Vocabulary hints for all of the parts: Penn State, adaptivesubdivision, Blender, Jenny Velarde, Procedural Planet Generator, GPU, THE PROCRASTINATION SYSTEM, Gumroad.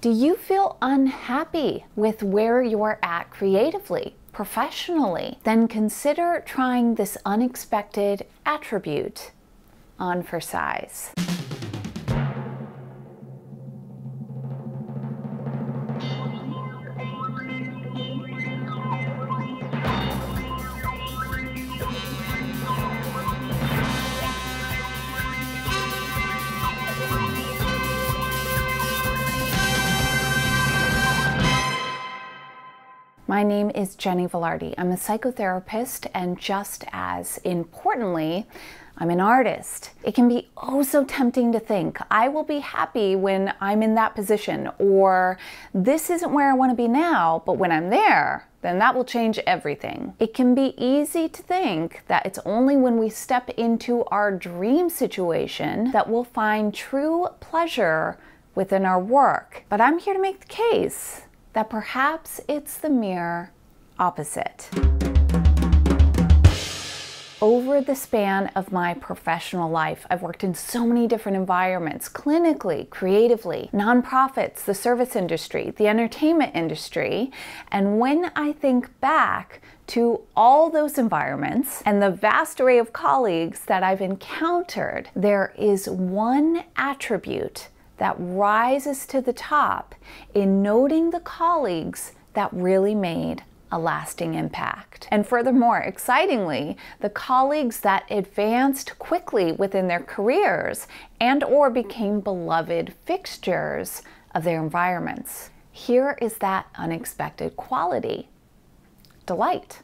Do you feel unhappy with where you're at creatively, professionally? Then consider trying this unexpected attribute on for size. My name is Jenny Velarde. I'm a psychotherapist, and just as importantly, I'm an artist. It can be oh so tempting to think, I will be happy when I'm in that position, or this isn't where I want to be now, but when I'm there, then that will change everything. It can be easy to think that it's only when we step into our dream situation that we'll find true pleasure within our work. But I'm here to make the case that perhaps it's the mere opposite. Over the span of my professional life, I've worked in so many different environments, clinically, creatively, nonprofits, the service industry, the entertainment industry, and when I think back to all those environments and the vast array of colleagues that I've encountered, there is one attribute that rises to the top in noting the colleagues that really made a lasting impact. And furthermore, excitingly, the colleagues that advanced quickly within their careers and or became beloved fixtures of their environments. Here is that unexpected quality: delight.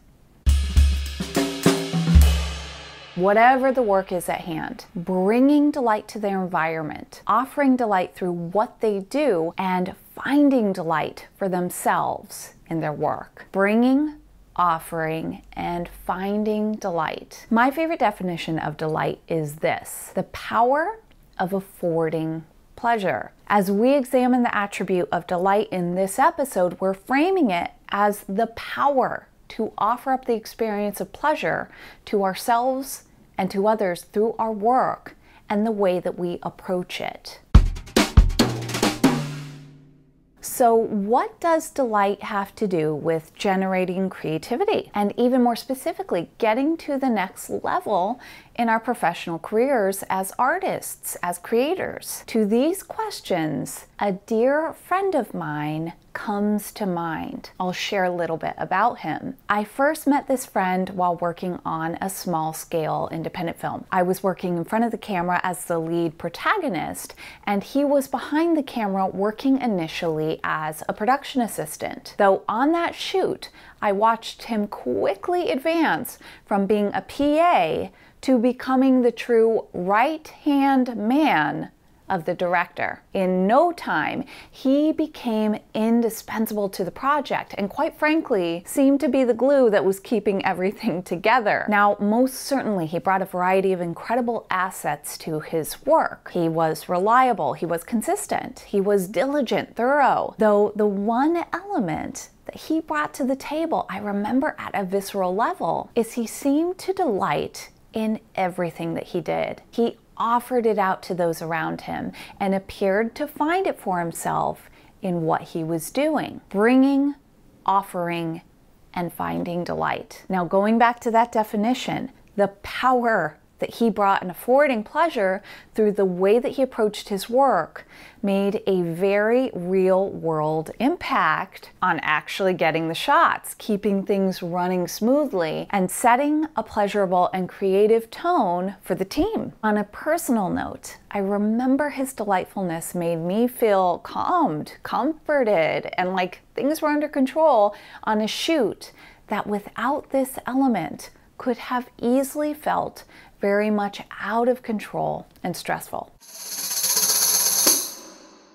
Whatever the work is at hand, bringing delight to their environment, offering delight through what they do, and finding delight for themselves in their work. Bringing, offering, and finding delight. My favorite definition of delight is this: the power of affording pleasure. As we examine the attribute of delight in this episode, we're framing it as the power to offer up the experience of pleasure to ourselves and to others through our work and the way that we approach it. So what does delight have to do with generating creativity? And even more specifically, getting to the next level in our professional careers as artists, as creators? To these questions, a dear friend of mine comes to mind. I'll share a little bit about him. I first met this friend while working on a small-scale independent film. I was working in front of the camera as the lead protagonist, and he was behind the camera working initially as a production assistant. Though on that shoot, I watched him quickly advance from being a PA to becoming the true right-hand man of the director. In no time, he became indispensable to the project and, quite frankly, seemed to be the glue that was keeping everything together. Now, most certainly, he brought a variety of incredible assets to his work. He was reliable, he was consistent, he was diligent, thorough, though the one element that he brought to the table, I remember at a visceral level, is he seemed to delight in everything that he did. He offered it out to those around him and appeared to find it for himself in what he was doing. Bringing, offering, and finding delight. Now, going back to that definition, the power that he brought in affording pleasure through the way that he approached his work made a very real-world impact on actually getting the shots, keeping things running smoothly, and setting a pleasurable and creative tone for the team. On a personal note, I remember his delightfulness made me feel calmed, comforted, and like things were under control on a shoot that without this element could have easily felt very much out of control and stressful.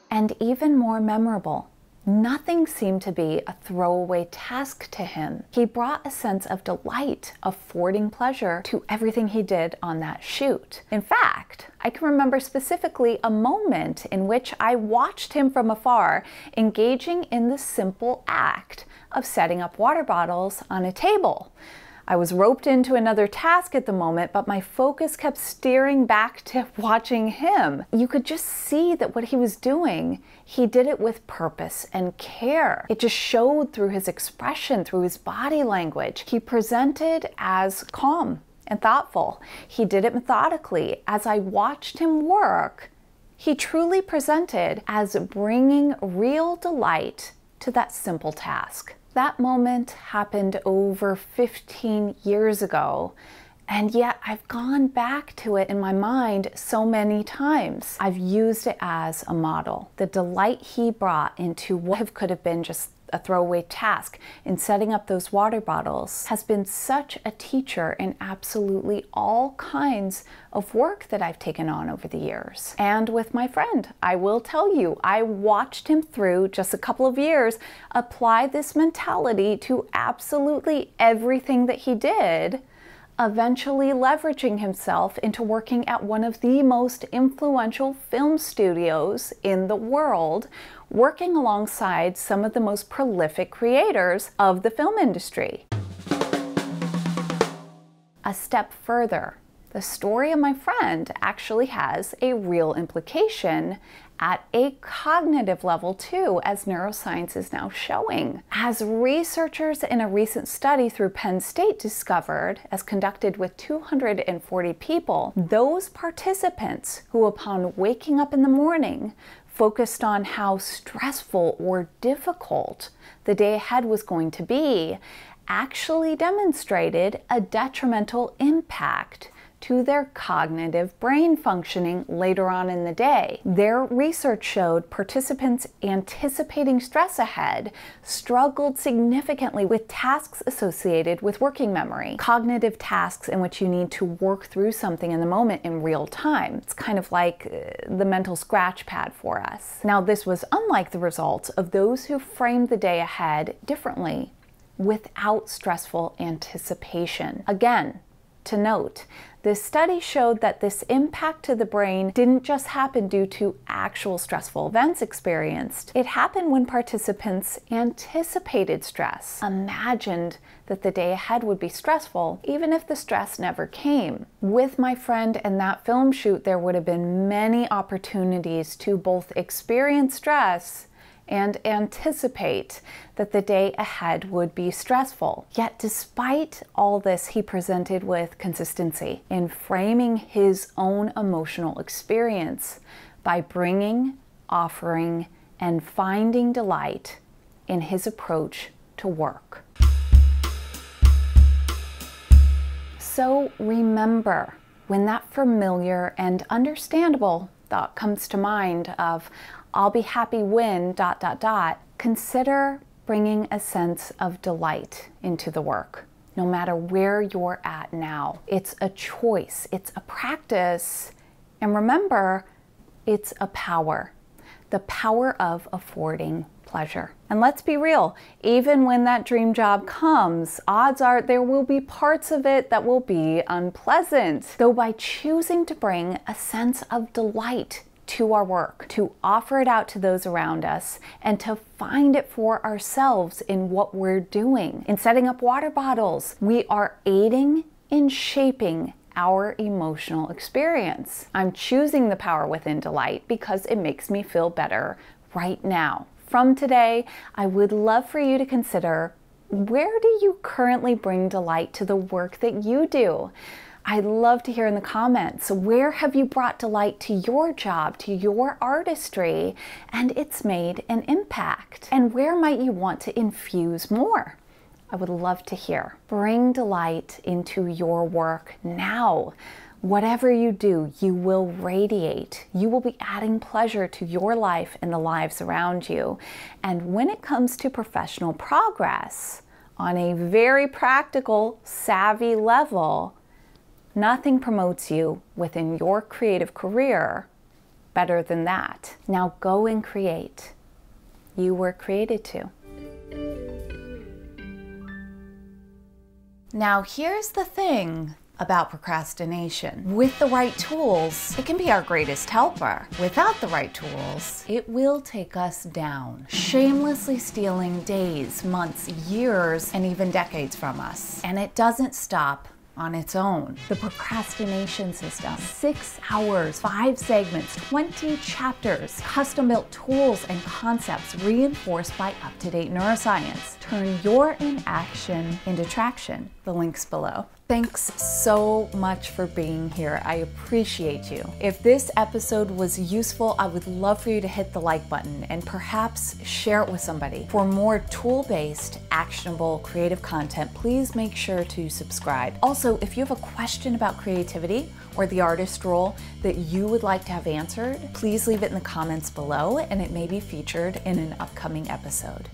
And even more memorable, nothing seemed to be a throwaway task to him. He brought a sense of delight, affording pleasure to everything he did on that shoot. In fact, I can remember specifically a moment in which I watched him from afar engaging in the simple act of setting up water bottles on a table. I was roped into another task at the moment, but my focus kept steering back to watching him. You could just see that what he was doing, he did it with purpose and care. It just showed through his expression, through his body language. He presented as calm and thoughtful. He did it methodically. As I watched him work, he truly presented as bringing real delight to that simple task. That moment happened over 15 years ago, and yet I've gone back to it in my mind so many times. I've used it as a model. The delight he brought into what could have been just a throwaway task in setting up those water bottles has been such a teacher in absolutely all kinds of work that I've taken on over the years. And with my friend, I will tell you, I watched him through just a couple of years apply this mentality to absolutely everything that he did, eventually leveraging himself into working at one of the most influential film studios in the world, working alongside some of the most prolific creators of the film industry. A step further, the story of my friend actually has a real implication at a cognitive level too, as neuroscience is now showing. As researchers in a recent study through Penn State discovered, as conducted with 240 people, those participants who, upon waking up in the morning, focused on how stressful or difficult the day ahead was going to be, actually demonstrated a detrimental impact to their cognitive brain functioning later on in the day. Their research showed participants anticipating stress ahead struggled significantly with tasks associated with working memory, cognitive tasks in which you need to work through something in the moment in real time. It's kind of like the mental scratch pad for us. Now, this was unlike the results of those who framed the day ahead differently without stressful anticipation. Again, to note, this study showed that this impact to the brain didn't just happen due to actual stressful events experienced. It happened when participants anticipated stress, imagined that the day ahead would be stressful, even if the stress never came. With my friend and that film shoot, there would have been many opportunities to both experience stress and anticipate that the day ahead would be stressful. Yet despite all this, he presented with consistency in framing his own emotional experience by bringing, offering, and finding delight in his approach to work. So remember, when that familiar and understandable thought comes to mind of, I'll be happy when ... consider bringing a sense of delight into the work, no matter where you're at now. It's a choice, it's a practice, and remember, it's a power. The power of affording pleasure. And let's be real, even when that dream job comes, odds are there will be parts of it that will be unpleasant. Though by choosing to bring a sense of delight to our work, to offer it out to those around us, and to find it for ourselves in what we're doing. In setting up water bottles, we are aiding in shaping our emotional experience. I'm choosing the power within delight because it makes me feel better right now. From today, I would love for you to consider, where do you currently bring delight to the work that you do? I'd love to hear in the comments, where have you brought delight to your job, to your artistry, and it's made an impact? And where might you want to infuse more? I would love to hear. Bring delight into your work now. Whatever you do, you will radiate. You will be adding pleasure to your life and the lives around you. And when it comes to professional progress, on a very practical, savvy level, nothing promotes you within your creative career better than that. Now go and create. You were created to. Now here's the thing about procrastination. With the right tools, it can be our greatest helper. Without the right tools, it will take us down, shamelessly stealing days, months, years, and even decades from us. And it doesn't stop on its own. The procrastination system, 6 hours, 5 segments, 20 chapters, custom-built tools and concepts reinforced by up-to-date neuroscience. Turn your inaction into traction. The link's below. Thanks so much for being here. I appreciate you. If this episode was useful, I would love for you to hit the like button and perhaps share it with somebody. For more tool-based, actionable, creative content, please make sure to subscribe. Also, if you have a question about creativity or the artist role that you would like to have answered, please leave it in the comments below and it may be featured in an upcoming episode.